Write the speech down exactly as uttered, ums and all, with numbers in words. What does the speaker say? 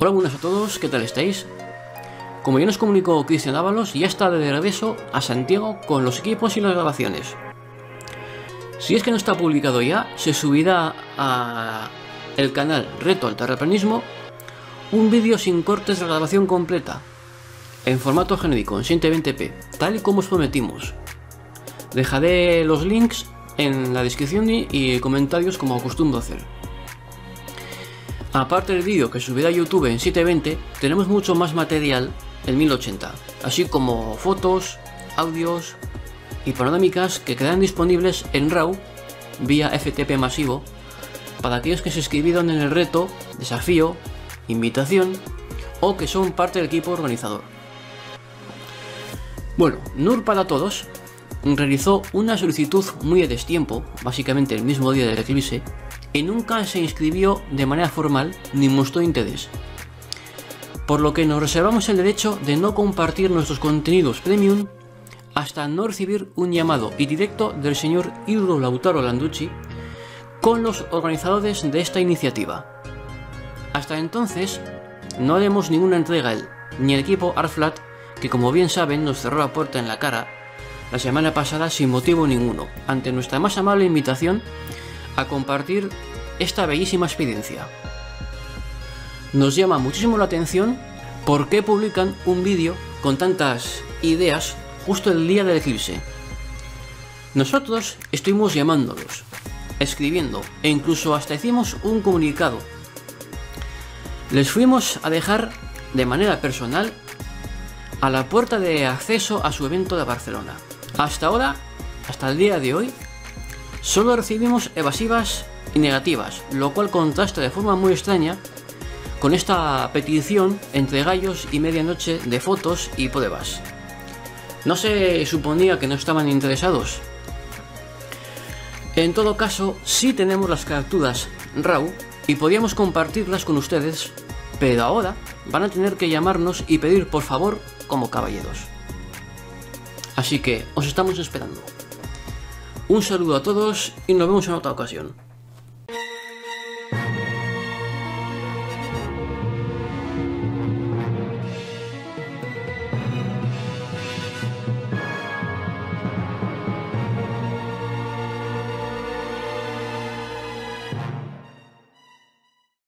Hola, buenas a todos, ¿qué tal estáis? Como ya nos comunicó Cristian Ábalos, ya está de regreso a Santiago con los equipos y las grabaciones. Si es que no está publicado ya, se subirá a el canal Reto al Terraplanismo un vídeo sin cortes de la grabación completa, en formato genérico, en setecientos veinte p, tal y como os prometimos. Dejaré los links en la descripción y comentarios como acostumbro hacer. Aparte del vídeo que subirá a YouTube en setecientos veinte, tenemos mucho más material en mil ochenta, así como fotos, audios y panorámicas que quedan disponibles en RAW vía F T P masivo para aquellos que se inscribieron en el reto, desafío, invitación o que son parte del equipo organizador. Bueno, Nur para Todos realizó una solicitud muy a destiempo, básicamente el mismo día del eclipse, y nunca se inscribió de manera formal ni mostró interés, por lo que nos reservamos el derecho de no compartir nuestros contenidos premium hasta no recibir un llamado y directo del señor Iru Lautaro Landucci con los organizadores de esta iniciativa. Hasta entonces no haremos ninguna entrega a él ni al equipo Arflat, que como bien saben nos cerró la puerta en la cara la semana pasada sin motivo ninguno, ante nuestra más amable invitación a compartir esta bellísima experiencia. Nos llama muchísimo la atención por qué publican un vídeo con tantas ideas justo el día del eclipse. Nosotros estuvimos llamándolos, escribiendo e incluso hasta hicimos un comunicado. Les fuimos a dejar de manera personal a la puerta de acceso a su evento de Barcelona. Hasta ahora, hasta el día de hoy, solo recibimos evasivas y negativas, lo cual contrasta de forma muy extraña con esta petición entre gallos y medianoche de fotos y pruebas. No se suponía que no estaban interesados. En todo caso, sí tenemos las capturas RAW y podíamos compartirlas con ustedes, pero ahora van a tener que llamarnos y pedir por favor como caballeros. Así que os estamos esperando. Un saludo a todos y nos vemos en otra ocasión.